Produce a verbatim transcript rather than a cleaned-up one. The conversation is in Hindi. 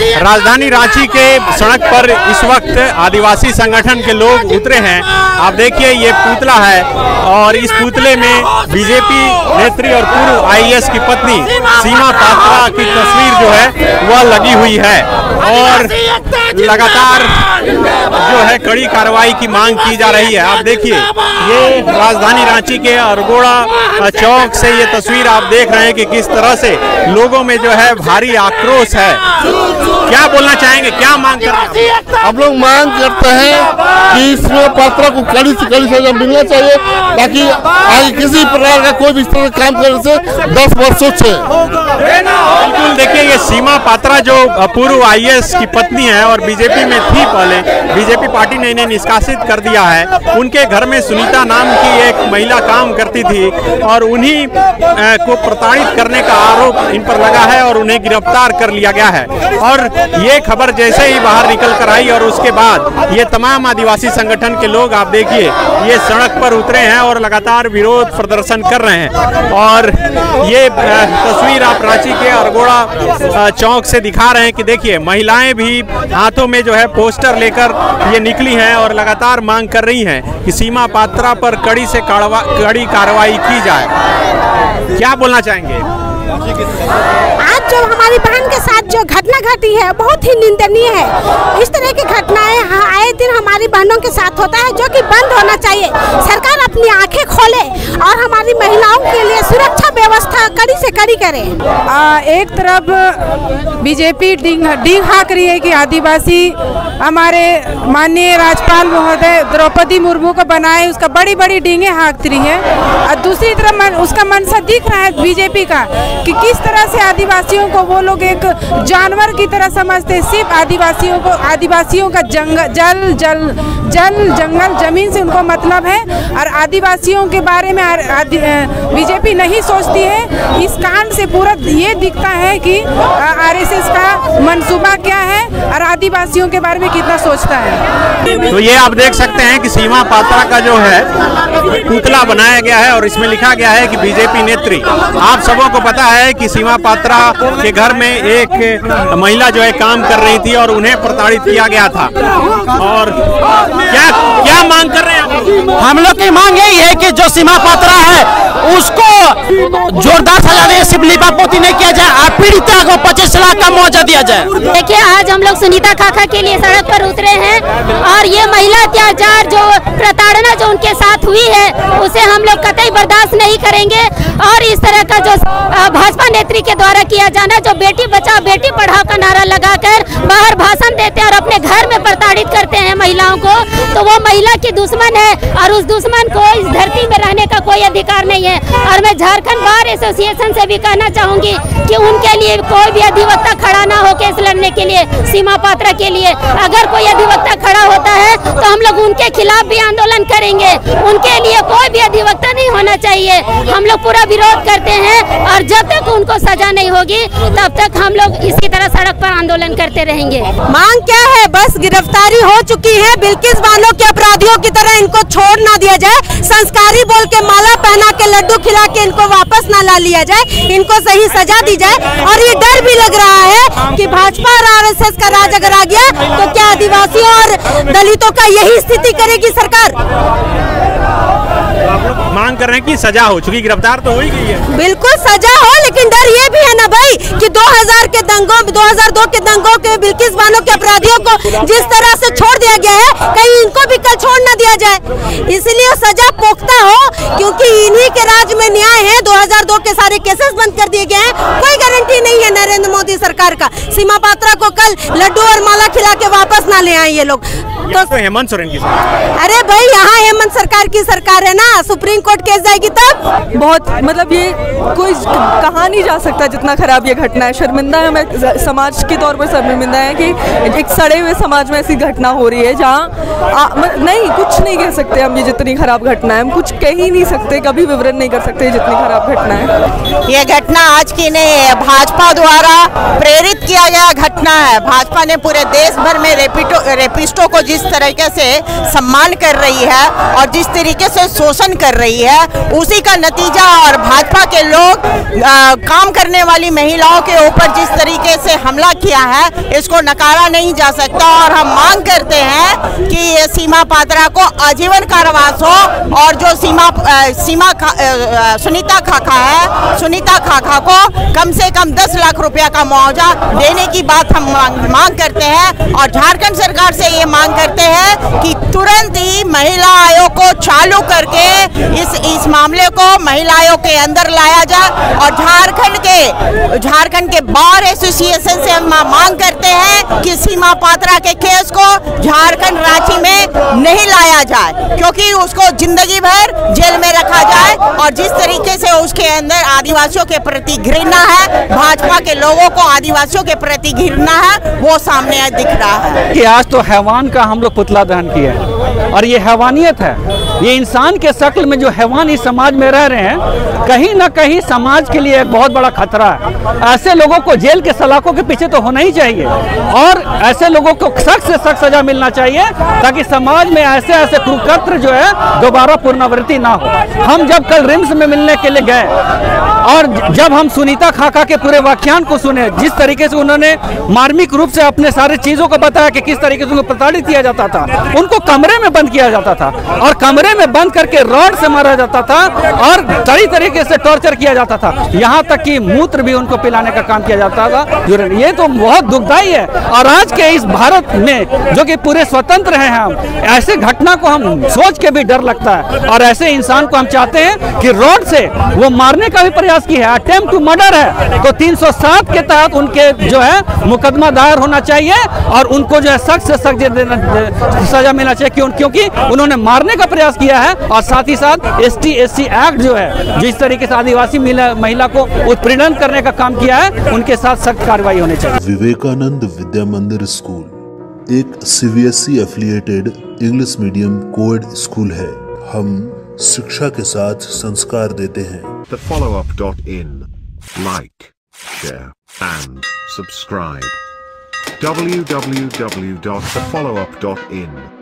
राजधानी रांची के सड़क पर इस वक्त आदिवासी संगठन के लोग उतरे हैं। आप देखिए ये पुतला है और इस पुतले में बीजेपी नेत्री और पूर्व आईएएस की पत्नी सीमा पात्रा की तस्वीर जो है वह लगी हुई है और लगातार जो है कड़ी कार्रवाई की मांग की जा रही है। आप देखिए ये राजधानी रांची के अरगोड़ा चौक से ये तस्वीर आप देख रहे हैं कि किस तरह से लोगों में जो है भारी आक्रोश है। क्या बोलना चाहेंगे, क्या मांग करते हैं? हम लोग मांग करते हैं कि सीमा पात्रा को कड़ी से कड़ी सजा मिलना चाहिए ताकि आगे किसी प्रकार का कोई भी इस तरह का काम करने से दस वर्षों से बिल्कुल। देखिए ये सीमा पात्रा जो पूर्व आईएएस की पत्नी है और बीजेपी में थी, पहले बीजेपी पार्टी ने इन्हें निष्कासित कर दिया है। उनके घर में सुनीता नाम की एक महिला काम करती थी और उन्हीं को प्रताड़ित करने का आरोप इन पर लगा है और उन्हें गिरफ्तार कर लिया गया है। और ये खबर जैसे ही बाहर निकल कर आई और उसके बाद ये तमाम आदिवासी संगठन के लोग आप देखिए ये सड़क पर उतरे हैं और लगातार विरोध प्रदर्शन कर रहे हैं। और ये तस्वीर आप रांची के अरगोड़ा चौक से दिखा रहे हैं कि देखिए महिलाएं भी हाथों में जो है पोस्टर लेकर ये निकली हैं और लगातार मांग कर रही हैं कि सीमा पात्रा पर कड़ी से कड़ी कार्रवाई की जाए। क्या बोलना चाहेंगे? आज जो हमारी बहन के साथ जो घटना घटी है बहुत ही निंदनीय है। इस तरह की घटनाएं आए दिन हमारी बहनों के साथ होता है जो कि बंद होना चाहिए। सरकार अपनी आंखें खोले और हमारी महिलाओं के लिए सुरक्षा व्यवस्था कड़ी से कड़ी करे। आ, एक तरफ बीजेपी डिंग डिंग हाँक रही है कि आदिवासी हमारे माननीय राज्यपाल महोदय द्रौपदी मुर्मू को बनाए, उसका बड़ी बड़ी डिंगे हाँक रही है। और दूसरी तरफ उसका मनसा दिख रहा है बीजेपी का कि किस तरह से आदिवासियों को वो लोग एक जानवर की तरह समझते हैं। सिर्फ आदिवासियों को आदिवासियों का जंग जल जल जल जंगल जमीन से उनको मतलब है और आदिवासियों के बारे में बीजेपी नहीं सोचती है। इस कांड से पूरा ये दिखता है कि आरएसएस का मंसूबा क्या है और आदिवासियों के बारे में कितना सोचता है। तो ये आप देख सकते हैं कि सीमा पात्रा का जो है पुतला बनाया गया है और इसमें लिखा गया है कि बीजेपी नेत्री। आप सबों को पता है है कि सीमा पात्रा के घर में एक महिला जो है काम कर रही थी और उन्हें प्रताड़ित किया गया था। और क्या क्या मांग कर रहे हैं? हम लोग की मांग यही है कि जो सीमा पात्रा है उसको जोरदार सजा दे, सिर्फ लिपापोती नहीं किया जाए और पीड़िता को पच्चीस लाख का मुआवजा दिया जाए। देखिए आज हम लोग सुनीता खाका के लिए सड़क पर उतरे हैं और ये महिला अत्याचार जो प्रताड़ना जो उनके साथ हुई है उसे हम लोग कतई बर्दाश्त नहीं करेंगे। और इस तरह का जो भाजपा नेत्री के द्वारा किया जाना, जो बेटी बचाओ बेटी पढ़ाओ का नारा लगाकर बाहर भाषण देते हैं और अपने घर में प्रताड़ित करते हैं महिलाओं को, तो वो महिला की दुश्मन है और उस दुश्मन को इस धरती में रहने का कोई अधिकार नहीं है। और मैं झारखंड बार एसोसिएशन से भी कहना चाहूंगी कि उनके लिए कोई भी अधिवक्ता खड़ा ना हो केस लड़ने के लिए सीमा पात्रा के लिए। अगर कोई अधिवक्ता खड़ा होता है तो हम लोग उनके खिलाफ भी आंदोलन करेंगे। उनके लिए कोई भी अधिवक्ता नहीं होना चाहिए। हम लोग पूरा विरोध करते हैं और जब तक उनको सजा नहीं होगी तब तक हम लोग इसी तरह सड़क पर आंदोलन करते रहेंगे। मांग क्या है? बस गिरफ्तारी हो चुकी है, बिल्किस बानो के अपराधियों की तरह इनको छोड़ ना दिया जाए, संस्कारी बोल के माला पहना के लड्डू खिला के इनको वापस ना ला लिया जाए, इनको सही सजा दी जाए। और ये डर भी लग रहा है कि भाजपा और आर एस एस का राज अगर आ गया तो क्या आदिवासियों और दलितों का यही स्थिति करेगी सरकार? मांग कर रहे हैं कि सजा हो चुकी, गिरफ्तार तो हो ही गई है, बिल्कुल सजा हो। लेकिन डर ये भी है ना भाई कि दो हज़ार के दंगों दो हज़ार दो के दंगों के बिल्किस बानो के अपराधियों को जिस तरह से छोड़ दिया गया है कहीं इनको भी कल छोड़ ना दिया जाए, इसलिए सजा पोख्ता हो क्योंकि इन्हीं के राज में न्याय है। दो हज़ार दो के सारे केसेस बंद कर दिए गए हैं, कोई गारंटी नहीं है नरेंद्र मोदी सरकार का। सीमा पात्रा को कल लड्डू और माला खिला के वापस ना ले आए ये लोग। तो हेमंत सोरेन की सरकार, अरे भाई यहाँ हेमंत सरकार की सरकार है ना, सुप्रीम कोर्ट केस जाएगी तब। बहुत मतलब ये कोई कहा नहीं जा सकता जितना खराब ये घटना है। शर्मिंदा है, मैं समाज के तौर पर शर्मिंदा है कि एक सड़े हुए समाज में ऐसी घटना हो रही है जहाँ नहीं कुछ नहीं कह सकते हम। ये जितनी खराब घटना है हम कुछ कह ही नहीं सकते, कभी विवरण नहीं कर सकते जितनी खराब घटना है। ये घटना आज की नहीं है, भाजपा द्वारा प्रेरित किया गया घटना है। भाजपा ने पूरे देश भर में रेपिस्टों को जिस तरीके से सम्मान कर रही है और जिस तरीके से शोषण कर रही है उसी का नतीजा और भाजपा के लोग आ, काम करने वाली महिलाओं के ऊपर जिस तरीके से हमला किया है इसको नकारा नहीं जा सकता। और हम मांग करते हैं कि ये सीमा पात्रा को आजीवन कारावास हो और जो सीमा आ, सीमा खा, आ, सुनीता खाका है सुनीता खाका को कम से कम दस लाख रुपया का मुआवजा देने की बात हम मांग, मांग करते हैं। और झारखंड सरकार से ये मांग करते हैं कि तुरंत ही महिला आयोग को चालू करके इस इस मामले को महिला आयोग के अंदर लाया जाए। और झारखंड के झारखंड के बार एसोसिएशन से हम मांग करते हैं कि सीमा पात्रा के केस को झारखंड रांची में नहीं लाया जाए क्योंकि उसको जिंदगी भर जेल में रखा जाए। और जिस तरीके से उसके अंदर आदिवासियों के प्रति घृणा है, भाजपा के लोगों को आदिवासियों के प्रति घृणा है, वो सामने दिख रहा है कि आज तो हैवान का हम लोग पुतला दहन किया है। और ये हैवानियत है, ये इंसान के शक्ल में जो हैवान इस समाज में रह रहे हैं कहीं ना कहीं समाज के लिए एक बहुत बड़ा खतरा है। ऐसे लोगों को जेल के सलाखों के पीछे तो होना ही चाहिए और ऐसे लोगों को सख्त से सख्त सजा मिलना चाहिए ताकि समाज में ऐसे ऐसे कुकृत्य जो है दोबारा पुनरावृत्ति ना हो। हम जब कल रिम्स में मिलने के लिए गए और जब हम सुनीता खाका के पूरे व्याख्यान को सुने, जिस तरीके से उन्होंने मार्मिक रूप से अपने सारे चीजों को बताया कि किस तरीके से उनको प्रताड़ित किया जाता था, उनको कमरे में बंद किया जाता था और कमरे में बंद करके रॉड से मारा जाता था और कई तरीके से टॉर्चर किया जाता था, यहाँ तक कि मूत्र भी उनको पिलाने का काम किया जाता था। ये तो बहुत दुखदायी है। और आज के इस भारत में जो कि पूरे स्वतंत्र हैं हम, ऐसे घटना को हम सोच के भी डर लगता है और ऐसे इंसान को हम चाहते हैं कि रॉड से वो मारने का भी प्रयास किया है, अटेम्प्ट टू मर्डर है, तो तीन सौ सात के तहत उनके जो है मुकदमा दायर होना चाहिए और उनको जो है सख्त से सख्त सजा मिलना चाहिए क्यों? क्योंकि उन्होंने मारने का प्रयास किया है। और साथ ही साथ S T S C act जो है जिस तरीके से आदिवासी महिला को उत्पीड़न करने का काम किया है उनके साथ सख्त कार्रवाई होनी चाहिए। विवेकानंद विद्या मंदिर स्कूल एक CBSE affiliated English medium coed school है। हम शिक्षा के साथ संस्कार देते हैं। The follow up dot in Like, share and subscribe w w w dot the follow up dot in